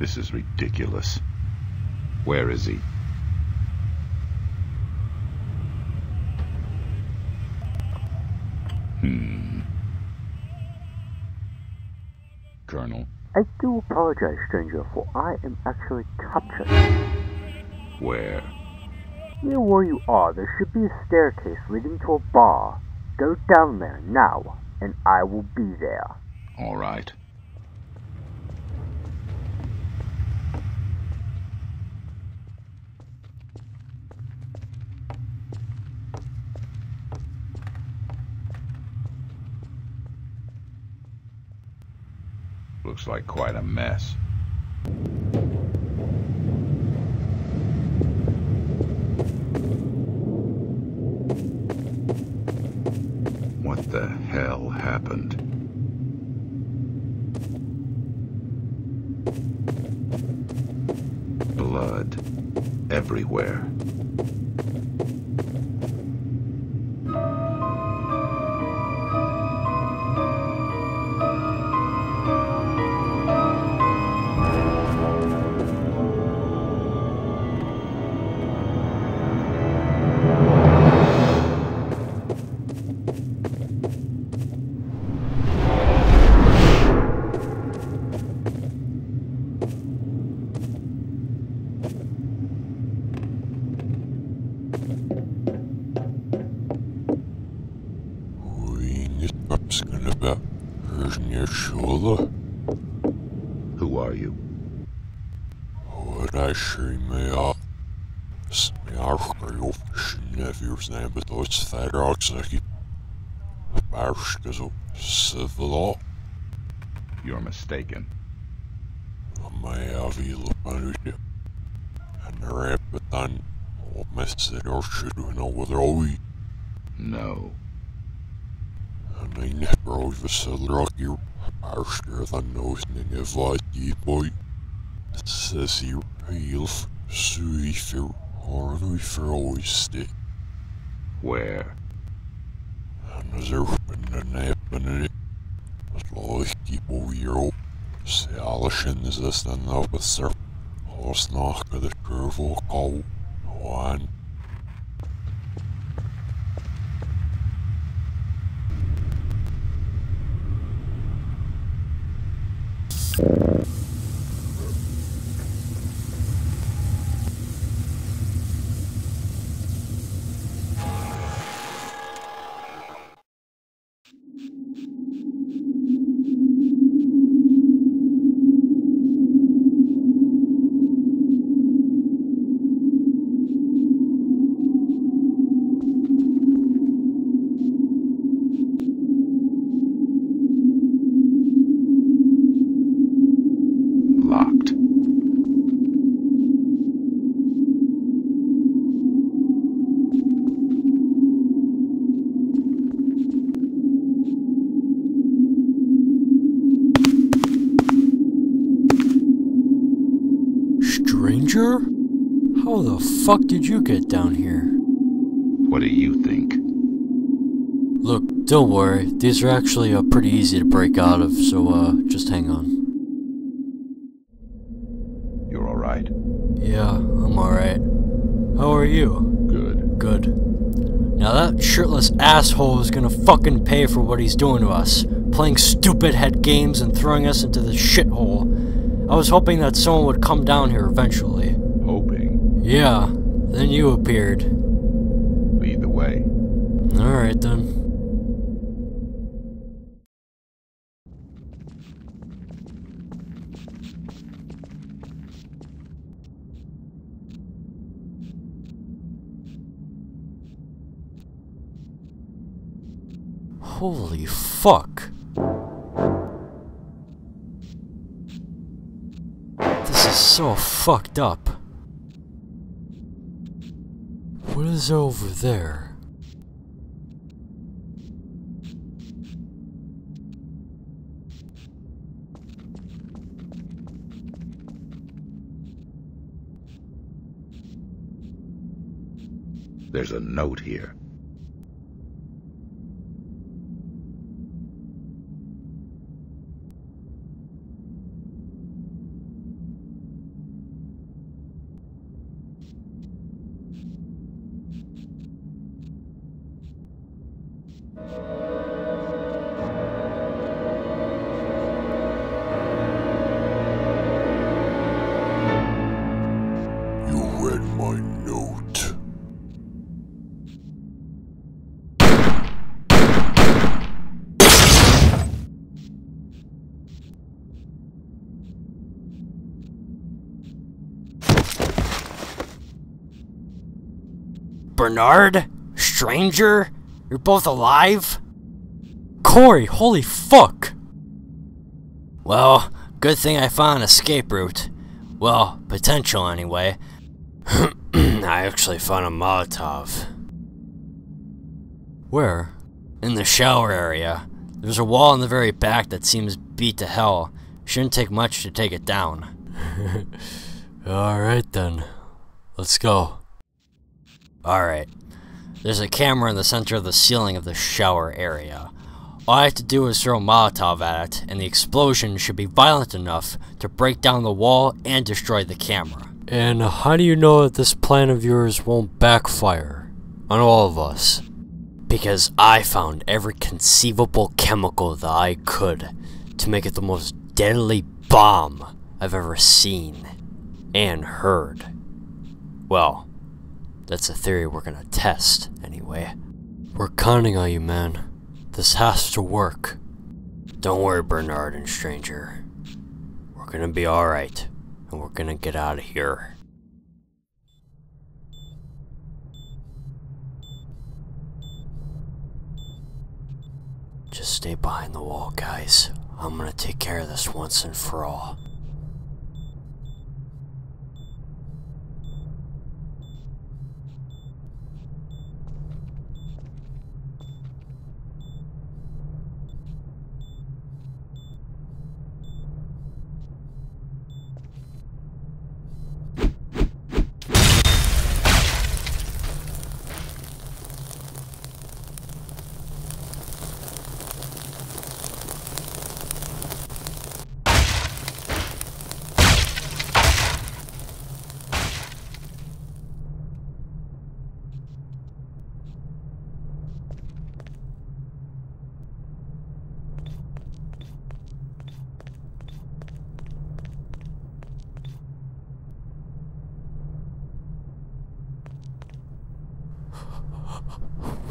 This is ridiculous. Where is he? Colonel? I do apologize, stranger, for I am actually captured. Where? Near where you are, there should be a staircase leading to a bar. Go down there now, and I will be there. All right. Looks like quite a mess. What the hell happened? Blood everywhere. Who are you? You're mistaken. No. Where? How the fuck did you get down here? What do you think? Look, don't worry. These are actually pretty easy to break out of, so just hang on. You're alright? Yeah, I'm alright. How are you? Good. Good. Now that shirtless asshole is gonna fucking pay for what he's doing to us. Playing stupid head games and throwing us into this shithole. I was hoping that someone would come down here eventually. Yeah, then you appeared. Lead the way. Alright then. Holy fuck. This is so fucked up. What is over there? There's a note here. Bernard? Stranger? You're both alive? Corey, holy fuck! Well, good thing I found an escape route. Well, potential anyway. I actually found a Molotov. Where? In the shower area. There's a wall in the very back that seems beat to hell. Shouldn't take much to take it down. Alright then. Let's go. Alright, there's a camera in the center of the ceiling of the shower area. All I have to do is throw a Molotov at it, and the explosion should be violent enough to break down the wall and destroy the camera. And how do you know that this plan of yours won't backfire on all of us? Because I found every conceivable chemical that I could to make it the most deadly bomb I've ever seen and heard. Well, that's a theory we're gonna test, anyway. We're counting on you, man. This has to work. Don't worry, Bernard and Stranger. We're gonna be alright, and we're gonna get out of here. Just stay behind the wall, guys. I'm gonna take care of this once and for all.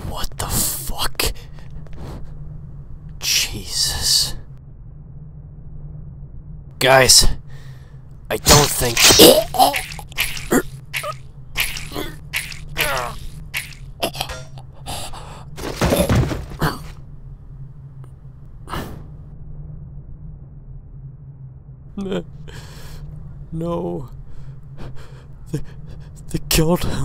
What the fuck? Jesus. Guys, I don't think... No. They killed him.